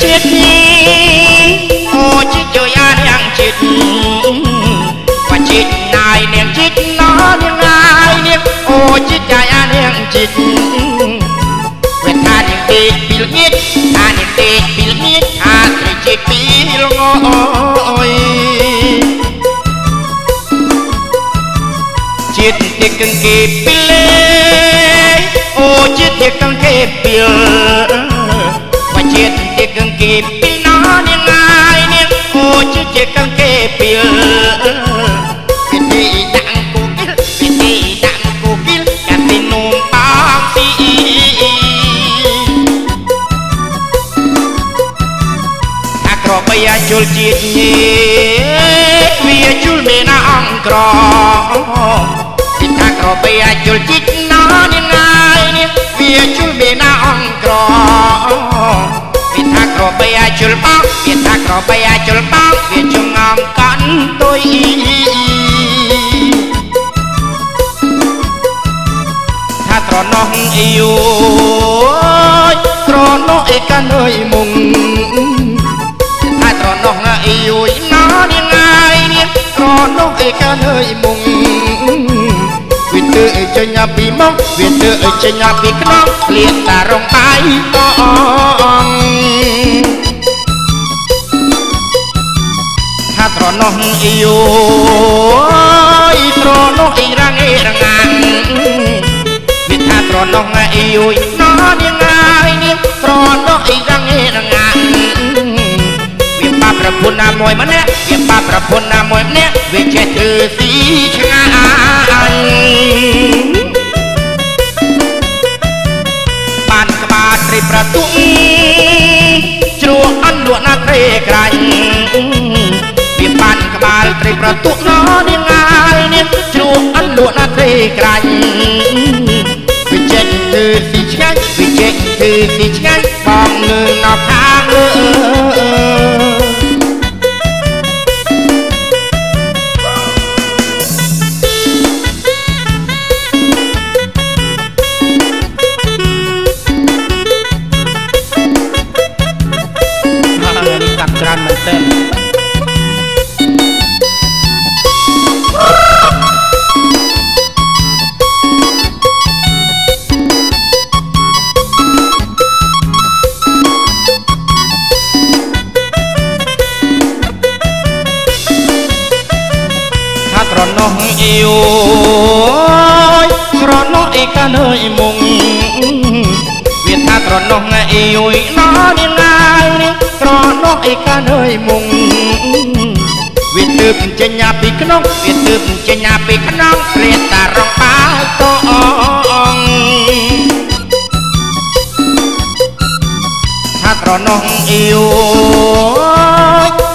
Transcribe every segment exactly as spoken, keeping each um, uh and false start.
chết ô chết chơi ăn nhang chết và chết này niệm chết nó niệm ai niệm ô chết chơi ăn nhang chết về ta niệm tê pil miết ta niệm tê pil miết ta thấy chết pil ngồi chết tiếc căng kẹp pil ô chết tiếc căng kẹp pil và chết tiếc căng kẹp pil nó niệm ai niệm ô chết tiếc căng kẹp pil cái đạn cổ pil cái đạn cổ pil cái tên nôm bao si thạc rồi bây giờ chul chết nhỉ bây giờ chul bên nào ông cỏ Kau pejul cina ninain, pejul bina angkrong. Kita kau pejul bang, kita kau pejul bang, pejul ngangkan doi. Kita kronong iu, kronong ikan doi mung. Kita kronong iu ina ninain, kronong ikan doi mung. Việt tự chơi nhạc bị móc, Việt tự chơi nhạc bị khóc, liền ta rong tay con. Tha trò nó yêu, trò nó y ra nghe ra ngang. Việt tha trò nó yêu, nó đi ngay đi, trò nó y ra nghe ra ngang. Việt ba pra phun na mồi mẫn nè, Việt ba pra phun na mồi mẫn nè, Việt che từ si chan. Pra tung chuan luo na tre krang vi pan kbal tre pra tung no ni ngai ni chuan luo na tre krang vi chen te si chang vi chen te si chang bom nung na khang le nơi mùng Việt ta tròn nó yêu nó đi ngay đi tròn nó ca nơi mùng Việt tự chơi nhà bị khóc Việt tự chơi nhà bị khóc liền ta rong ba con ta tròn nó yêu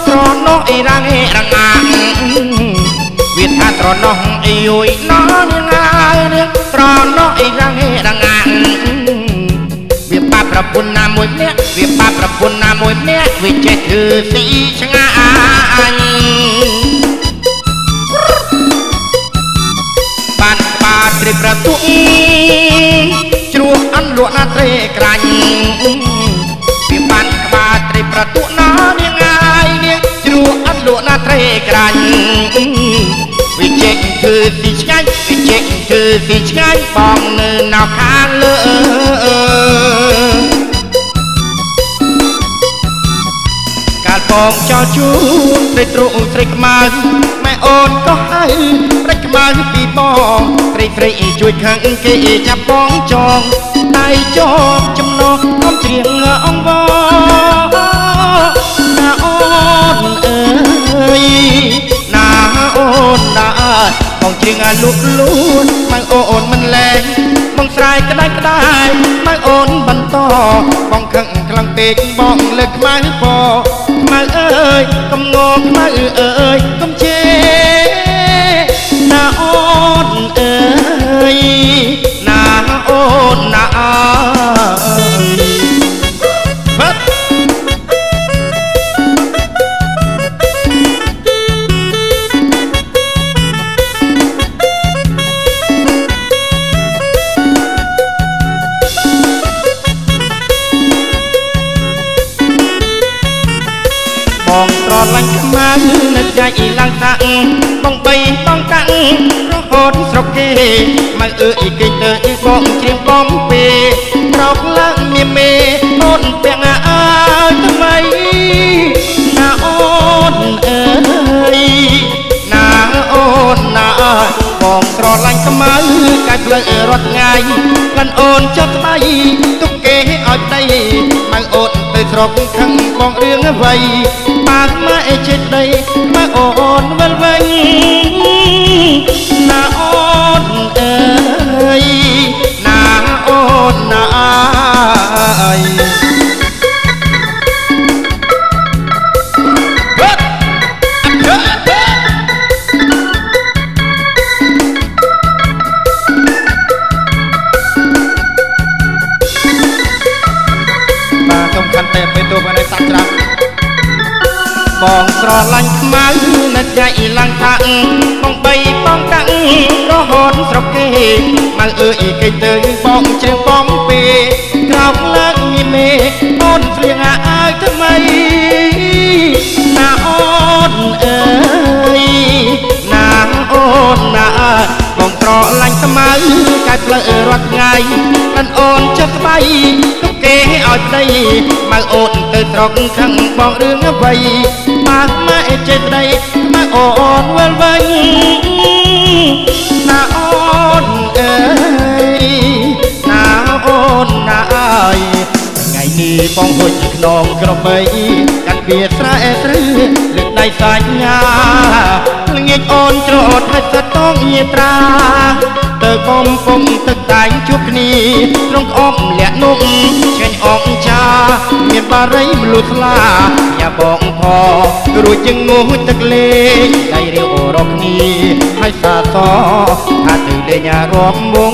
tròn nó ra nghe ra ngang Việt ta tròn nó yêu nó đi ngay đi tròn nó ra nghe ra ngang Việt ba pra phun na mồi mẹ Việt ba pra phun na mồi mẹ Việt che thử si chang anh ban ba tri pra tung chuông ăn luo na tre krang Việt ban ba tri pra tung na ni ngai ni chuông ăn luo na tre krang Việt che thử si chang cứ vì trái bóng nơi nào khá lỡ cả bóng cho chú để trụ trịch mà mẹ ôn có hay trịch mà bị bóng trịch trịch chuột khẳng kê chạp bóng tròn tay cho chấm nó không triền ngờ ông vô na ôn ơi na ôn na mong triền ngờ lúc lúc Ôn mình lên bong sai cái đai cái đai mang ôn bắn to bong khẩn khăng tê bong lực mai bò mai ơi cầm ngô mai ơi cầm chê na ôn ơi na ôn na ได้ลังทังบ้องใบบ้องกันรหดสกเกมาเอออีกเตออีกบ้องเตรียมบ้องเปรอกละเมียเมอดเปียงอาทำไมนาอดเอ้ยนาอดนาบ้องตรอลังทำไมกายเปลือยรถไงลันโอนจดไปตุกเกอดได้มาอดไปตรอกขังบ้องเรื่องอะไรปากมาไอเช็ดได้มาอดวันวันนาอดเอ้ยนาอดนามาสำคัญแต่เป็นตัวภายในสัตว์รักบองตรอลังมานัดใจลังทังบ้องใบบ้องกังก็หอนสกเกมาเอออีกเตยบ้องเชียงบ้องเปกรอกลักมีเมอดเสียงอาอายทำไมนาอดเอ้ยนาอดนาบ้องตรอลังทำไมกายเปลือยรักไงลันโอนจะไปเก๋อดได้มาอดเตยตรอกขังบ้องเรื่องอะไรปากมาไอเจ็ดได้มาอดวันวันนาอดเอ้ยนาอดนาอายไงนี่ป้องหุ่นนองกระเบยกันเบียดสระเอตรือเลือดในสายงาเงียบอ่อนโกรธให้สะต้องเงียบตราเตะกมกมตึกตายชุบนี้น้องอ้อมแหละนุ่มเช่นออกชาเมียบาไรมลุสลาอย่าบอกพอรู้จึงงูตึกเล่ได้เรียวรอกนี้ให้สาซอถ้าตื่นได้ยารอบมง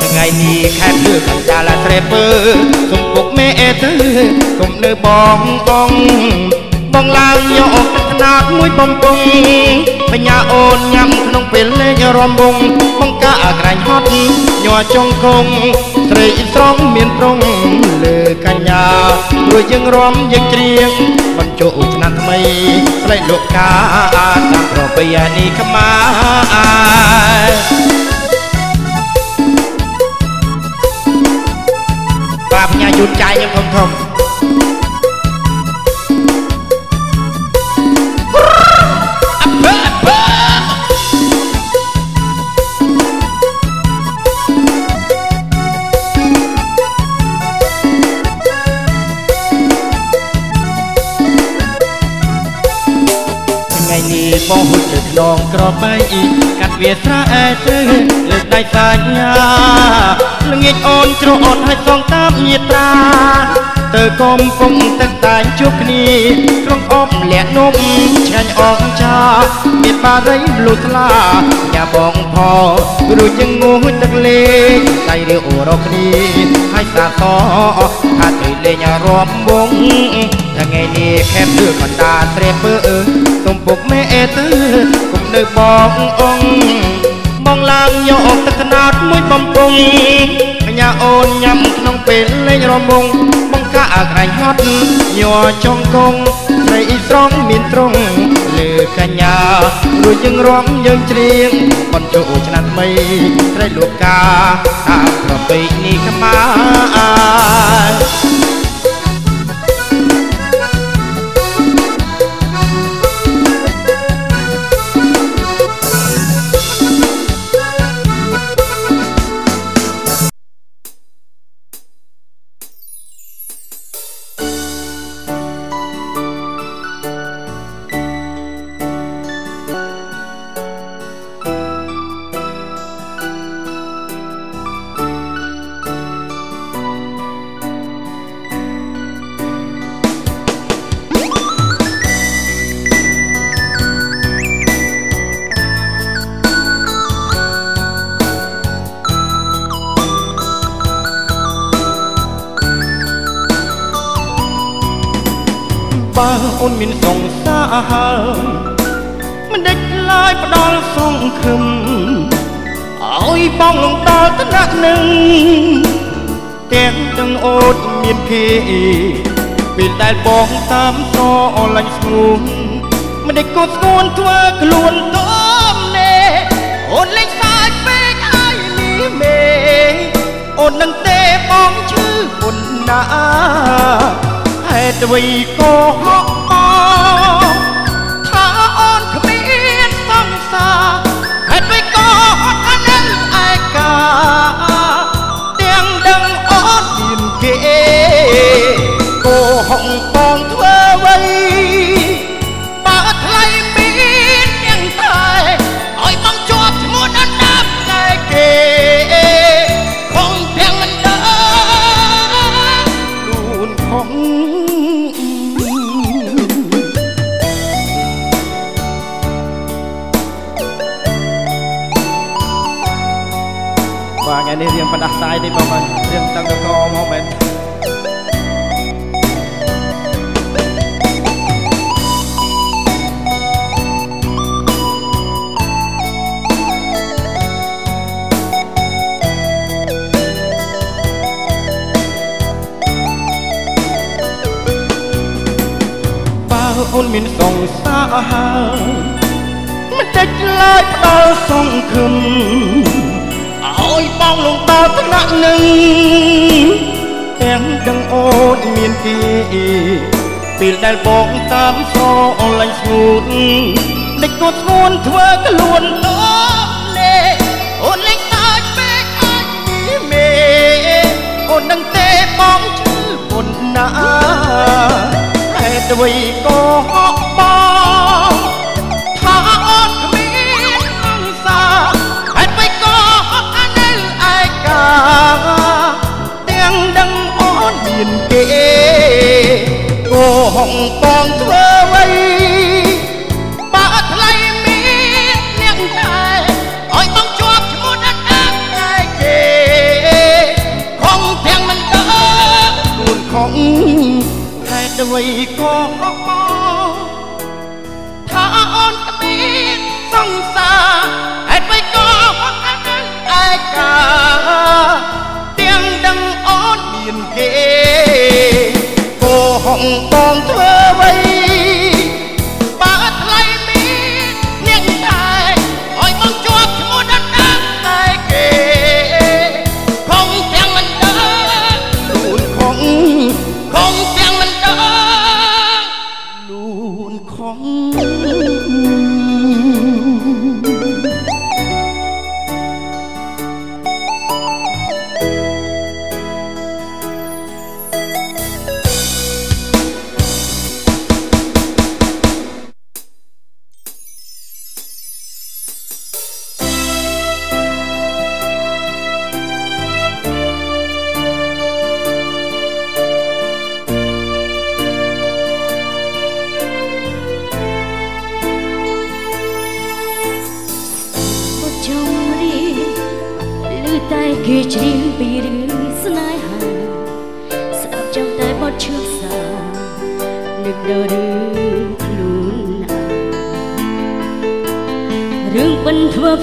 ยังไงนี่แค่เลือกกันจาละเทเปอร์สมบุกเมเธอสมเนื้อบ้องบ้องบ้องลางยออกขนาดมุ้ยบอมปงปัญญาโอนยำขนมเป็นเล่ยรอมบงบ้องกะไกรฮอตยอจงคงเตรียสองเมียนตรงเลือกัญญาด้วยยังรอมยังเตรียงบรรจุชนะทำไมไล่ลูกกาตามรอไปยานีขมาบาปัญญาหยุดใจยังคงทงบ้องหุ่นดองกรอบไปอีกกัดเวียสระแอเจือเลือดในสายยาเลือดเงียบอ่อนโจอดให้สองตามเงียบตาเตะกมกมตึกตายชุบนี้ตรงอ้อมแหละนุ่มเช่นออกชาเบียดบาไรหลุดลาอย่าบ้องพอรู้ยังงูตึกเล่ใจเรียวรอกนี้ให้สาต่อถ้าตื่นเลยอย่ารวมวงยังไงนี่แค่เลือกกันตาเตะเปื้อสมบุกเมเธอกุมเนื้อบ้ององบ้องลางยออกขนาดมุ้ยบอมปงปัญญาโอนยำน้องเป็นเล่ยรอมงบ้องกะไกรฮอตยอจงคงใส่สร้องมินตรงเลือกัญญารู้ยังร้องยังเตรียงบรรจุชนะไม่ไรลูกกาตามกระปินี่ขมามินสงสารมันเด็กลายประดอนส่งคำเอาอีบ้องลงตาตะนักหนึ่งแกงดังโอดมีนพีปีนได้บ้องตามซอลังสูง មិនដឹកគូស្គួនធ្វើខ្លួនទំនេរអូនលេងសាយពេកហើយនេះមេអូននឹងទេបងឈឺគុណណាហេតុអ្វីក៏ហកបងថាអូនគ្មានសង្សារហេតុអ្វីក៏អត់អានឹងឯកាទាំងដឹងអូនមានគេក៏ហកបងធ្វើអ្វីនេះរៀងបដាសាយទេបងប្អូនរៀងតឹងតកមកមែនបើអូនមានសង្សារមិនដេចឡើយផ្ដាល់សង្ឃឹមអូយបងលងតើថ្នាក់នឹងទាំងដឹងអូនមានគេពេលដែលបងតាមស្រអូនឡើងស្ងួតដឹកគូស្ងួនធ្វើខ្លួនលោកលេអូនលេងតើពេកអាចពីមេអូននឹងទេបងឈឺគុណណាហេតុអ្វីក៏ហកបងថាអូនគ្មានអង្សារហេតុអ្វីក៏ទាំងដឹងអូនមានគេក៏ហងបងធ្វើអ្វីបើថ្លៃមានអ្នកតែឲ្យបងជាប់ឈ្មោះអ្នកអាប់តែគេខំទាំងមិនដឹងខ្លួនខំតែអ្វីក៏បងថាអូនគ្មានសង្សារហេតុអ្វីក៏ឯកាគេក៏ហងបងធ្វើអ្វីបើថ្លៃមានអ្នកតែឲ្យបងជាប់ឈ្មោះដណ្ដើមតែគេខំទាំងមិនដឹងខ្លួនខំខំទាំងមិនដឹងខ្លួនខំHãy subscribe cho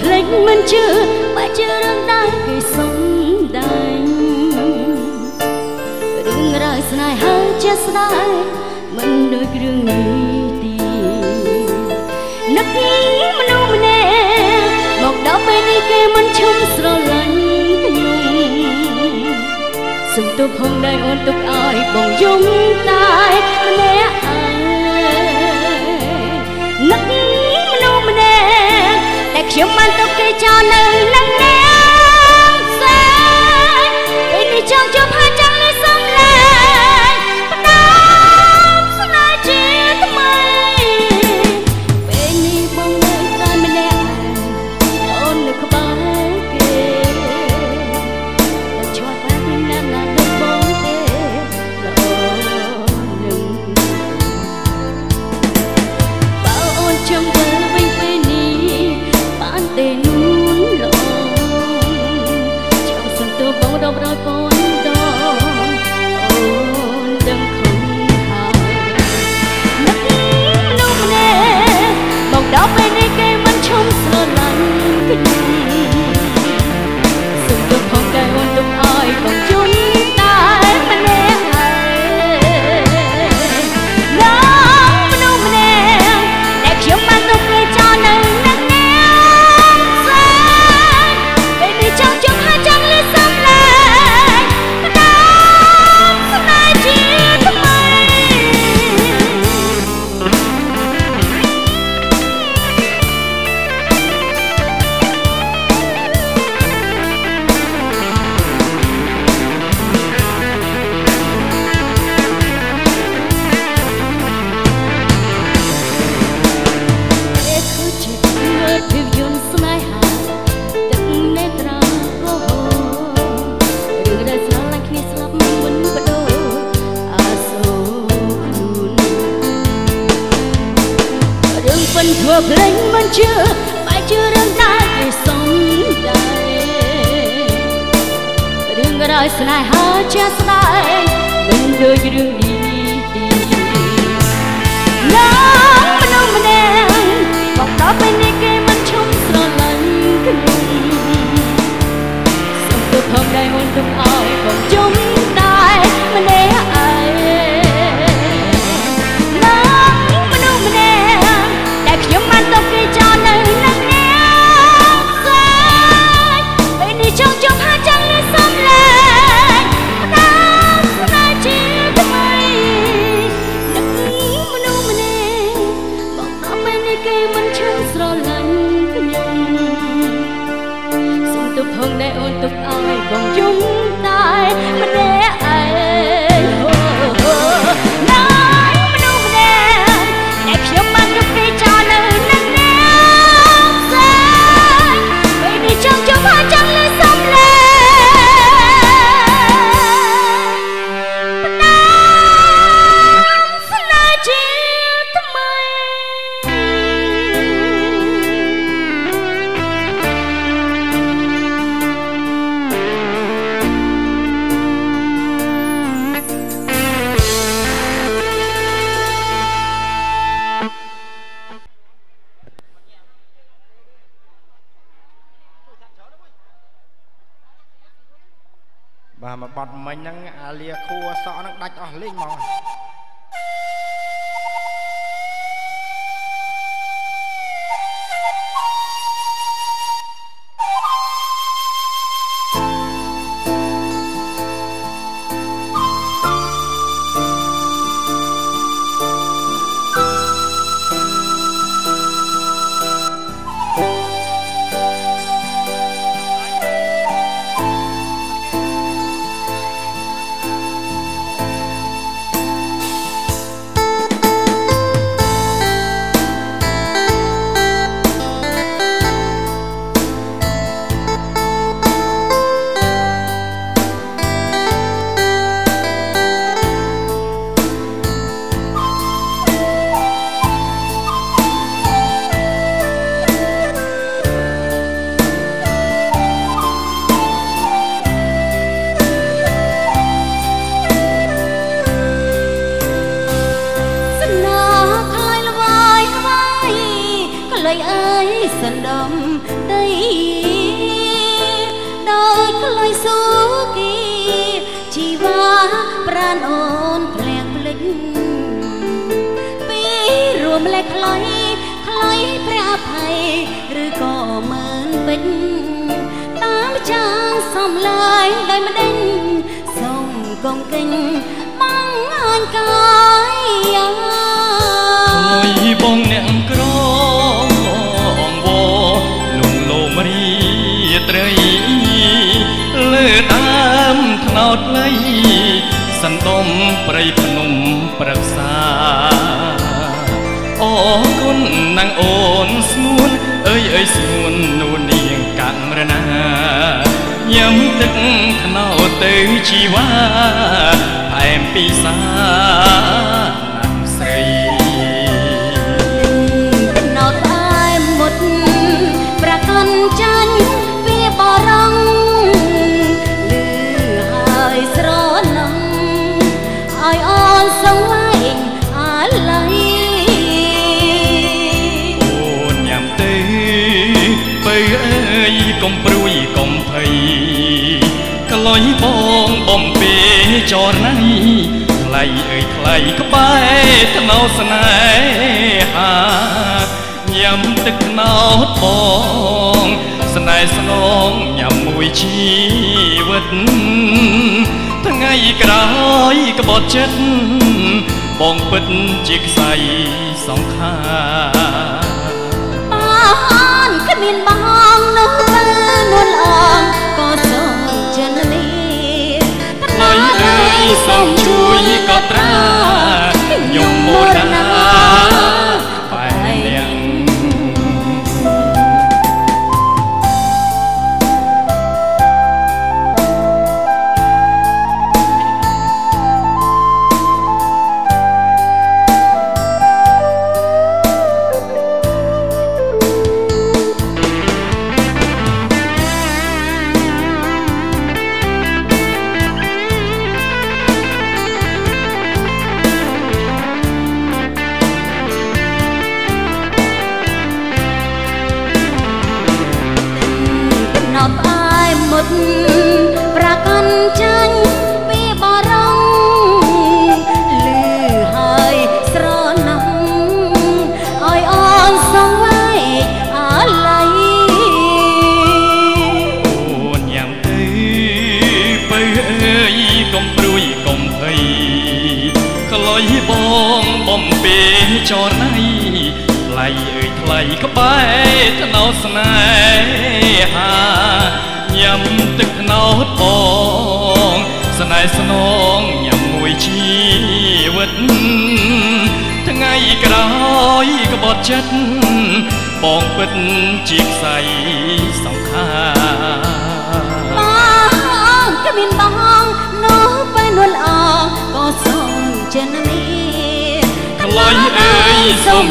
kênh Ghiền Mì Gõ để không bỏ lỡ những video hấp dẫn. ngược lên mơn chưa phải chưa đơn ta để sống đời đừng có đòi xin ai hứa chia tay mình đưa cái đường đi nắng bên ông bên em bọc tóc bên đi cây mơn trong sờ lạnh cái mình sống cuộc hôm nay hôn đông ao còn chúng ta bên em ផ្លៃក្បែរថ្នោតស្នេហាញ៉ាំទឹកថ្នោតបងស្នេហ៍ស្នងញ៉ាំមួយជីវិតថ្ងៃក្រោយក្បត់ចិត្តបងពិតជាខ្សែសង្ខារបងក៏មានបងនៅពេលនួនអក៏សងចិនមីខ្លាញ់អើយសូម